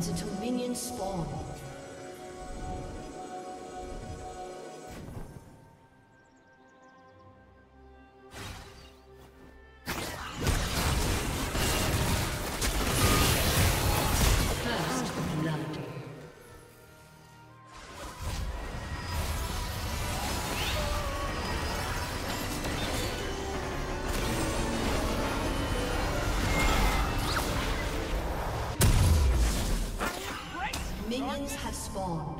stands until minions spawn. Minions have spawned.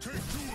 Take two of these!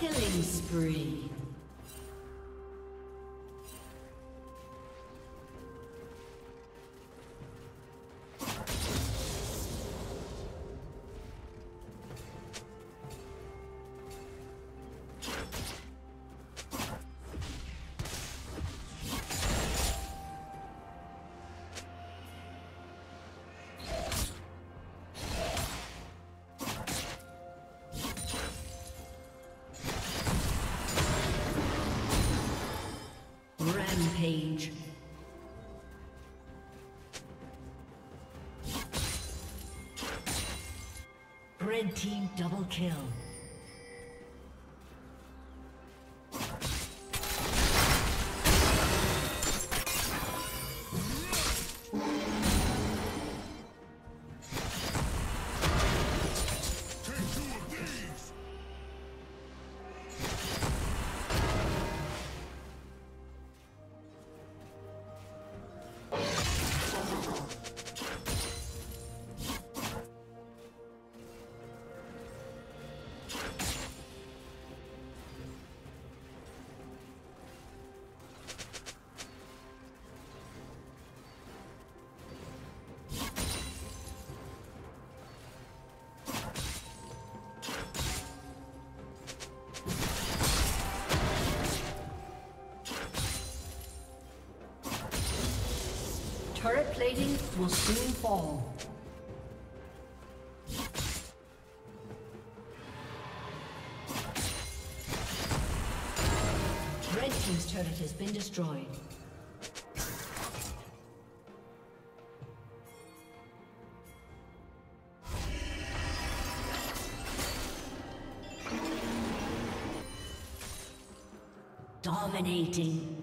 Killing spree. Page. Red team double kill. Take two of these. Turret plating will soon fall. Red team's turret has been destroyed. Dominating.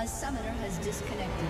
A summoner has disconnected.